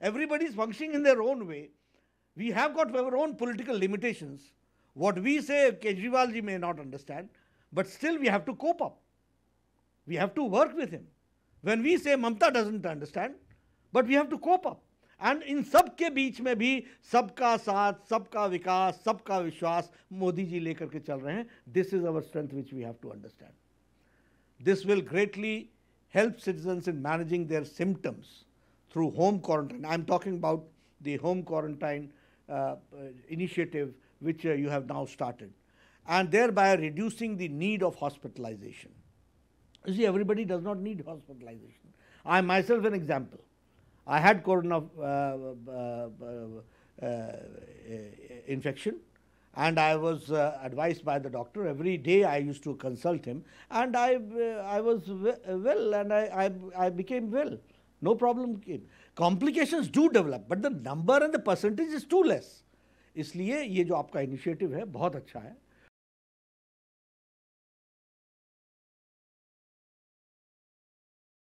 Everybody is functioning in their own way. We have got our own political limitations. What we say, Kejriwalji may not understand, but still we have to cope up. We have to work with him. When we say Mamata doesn't understand, but we have to cope up. And in सबके बीच में भी सबका साथ, सबका विकास, सबका विश्वास मोदी जी लेकर के चल रहे हैं. This is our strength which we have to understand. This will greatly help citizens in managing their symptoms through home quarantine. I am talking about the home quarantine initiative which you have now started, and thereby reducing the need of hospitalization. You see, everybody does not need hospitalization. I myself an example. I had corona infection, and I was advised by the doctor. Every day I used to consult him, and I was well, and I became well. No problem came. Complications do develop, but the number and the percentage is too less. इसलिए ये जो आपका initiative है बहुत अच्छा है.